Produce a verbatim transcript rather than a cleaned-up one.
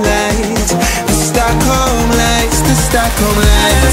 lights. The Stockholm lights, the Stockholm lights.